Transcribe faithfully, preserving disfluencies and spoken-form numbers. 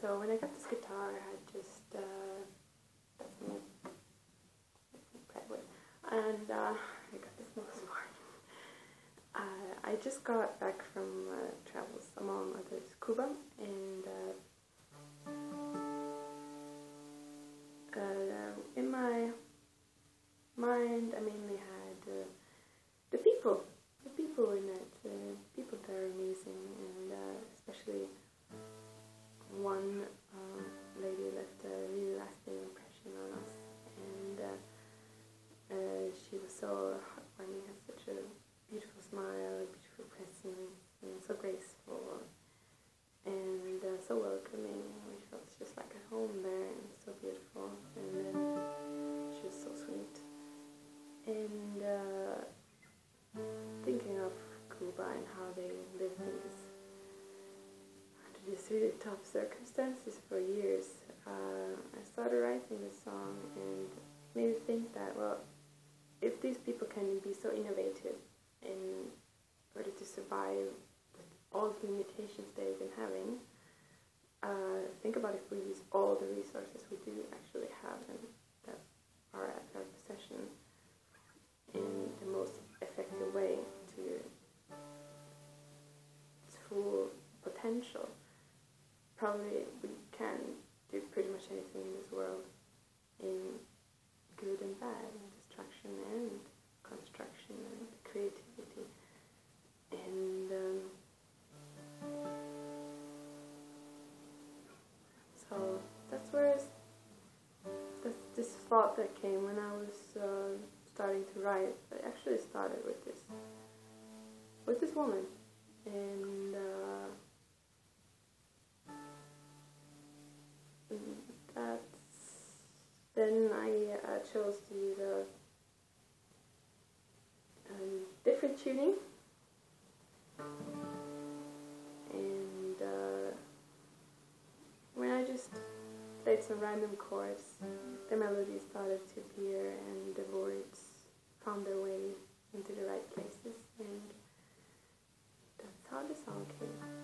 So when I got this guitar, I just uh, played with, and uh, I got this most one. Uh, I just got back from uh, travels, among others, Cuba, and uh, uh, in my mind, I mainly had uh, the people, the people in it, the uh, people that are amazing, and uh, especially. One um, lady left a really lasting impression on us, and uh, uh, she was so heartwarming, had such a beautiful smile, a beautiful presence, and so graceful, and uh, so welcoming. We felt just like at home there, and so beautiful, and uh, she was so sweet. And uh, thinking of Cuba and how they live things. These really tough circumstances for years, uh, I started writing this song, and made me think that, well, if these people can be so innovative in order to survive all the limitations they've been having, uh, think about if we use all the resources we do actually have and that are at our possession in the most effective way to its full potential. Probably we can do pretty much anything in this world, in good and bad, in destruction and construction and creativity. And um, so that's where that's this thought that came when I was uh, starting to write. I actually started with this with this woman, and. Uh, That's, then I uh, chose to use a um, different tuning, and uh, when I just played some random chords, the melody started to appear and the words found their way into the right places, and that's how the song came.